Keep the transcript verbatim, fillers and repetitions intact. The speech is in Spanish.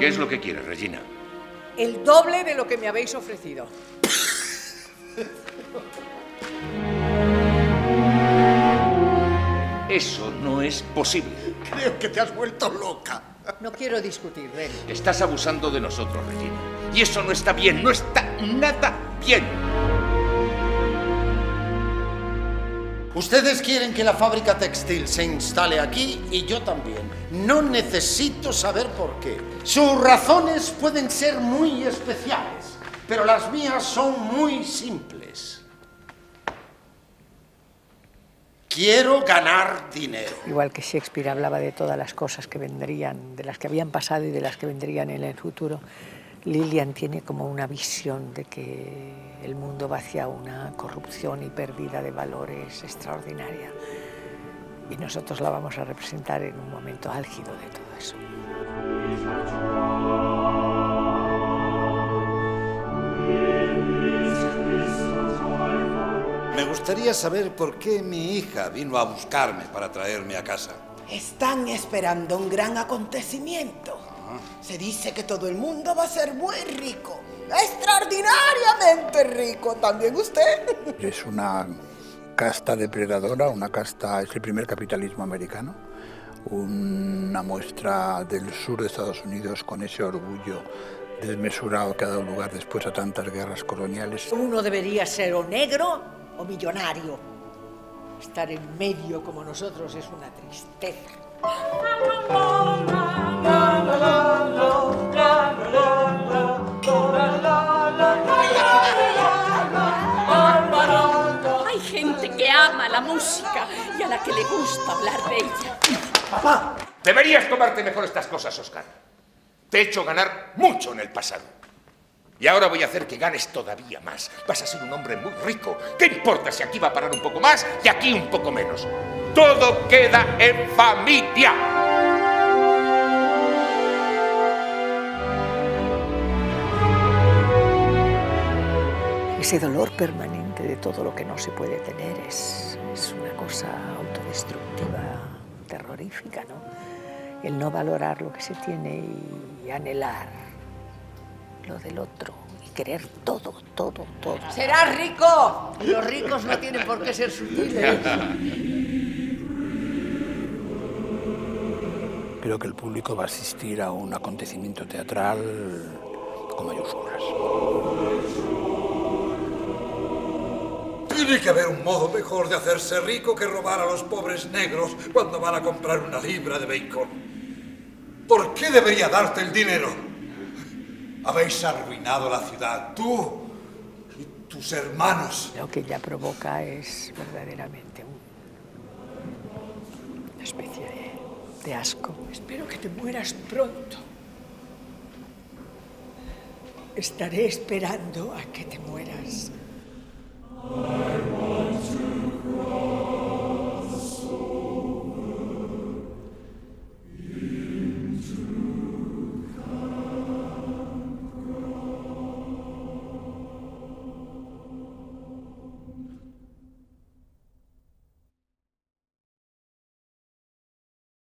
¿Qué es lo que quieres, Regina? El doble de lo que me habéis ofrecido. Eso no es posible. Creo que te has vuelto loca. No quiero discutir, Ren. Estás abusando de nosotros, Regina. Y eso no está bien, no está nada bien. Ustedes quieren que la fábrica textil se instale aquí y yo también. No necesito saber por qué. Sus razones pueden ser muy especiales, pero las mías son muy simples. Quiero ganar dinero. Igual que Shakespeare hablaba de todas las cosas que vendrían, de las que habían pasado y de las que vendrían en el futuro, Lillian tiene como una visión de que el mundo va hacia una corrupción y pérdida de valores extraordinaria. Y nosotros la vamos a representar en un momento álgido de todo eso. Me gustaría saber por qué mi hija vino a buscarme para traerme a casa. Están esperando un gran acontecimiento. Ah. Se dice que todo el mundo va a ser muy rico, extraordinariamente rico. ¿También usted? Es una casta depredadora, una casta, es el primer capitalismo americano. Una muestra del sur de Estados Unidos con ese orgullo desmesurado que ha dado lugar después a tantas guerras coloniales. Uno debería ser o negro o millonario. Estar en medio como nosotros es una tristeza. Hay gente que ama la música y a la que le gusta hablar de ella. Papá, deberías tomarte mejor estas cosas, Oscar. Te he hecho ganar mucho en el pasado. Y ahora voy a hacer que ganes todavía más. Vas a ser un hombre muy rico. ¿Qué importa si aquí va a parar un poco más y aquí un poco menos? Todo queda en familia. Ese dolor permanente de todo lo que no se puede tener es, es una cosa autodestructiva, terrorífica, ¿no? El no valorar lo que se tiene y anhelar lo del otro y querer todo, todo, todo. ¡Serás rico! Los ricos no tienen por qué ser sutiles. Creo que el público va a asistir a un acontecimiento teatral con mayúsculas. Tiene que haber un modo mejor de hacerse rico que robar a los pobres negros cuando van a comprar una libra de bacon. ¿Por qué debería darte el dinero? Habéis arruinado la ciudad, tú y tus hermanos. Lo que ella provoca es verdaderamente un, una especie de, de asco. Espero que te mueras pronto. Estaré esperando a que te mueras.